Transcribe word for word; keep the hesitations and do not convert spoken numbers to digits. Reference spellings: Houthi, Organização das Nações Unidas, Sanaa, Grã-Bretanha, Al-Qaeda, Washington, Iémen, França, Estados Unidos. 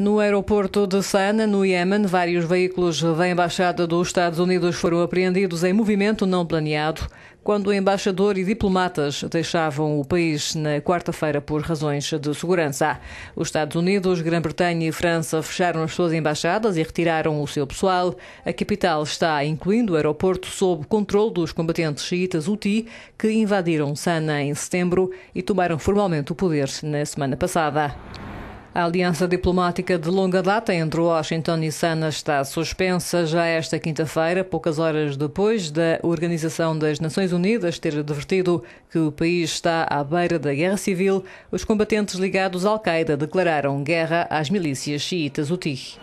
No aeroporto de Sanaa, no Iémen, vários veículos da Embaixada dos Estados Unidos foram apreendidos em movimento não planeado, quando o embaixador e diplomatas deixavam o país na quarta-feira por razões de segurança. Os Estados Unidos, Grã-Bretanha e França fecharam as suas embaixadas e retiraram o seu pessoal. A capital está, incluindo o aeroporto, sob controle dos combatentes xiitas Houthi, que invadiram Sanaa em setembro e tomaram formalmente o poder na semana passada. A aliança diplomática de longa data entre Washington e Sanaa está suspensa já esta quinta-feira, poucas horas depois da Organização das Nações Unidas ter advertido que o país está à beira da guerra civil. Os combatentes ligados à Al-Qaeda declararam guerra às milícias xiitas Houthi.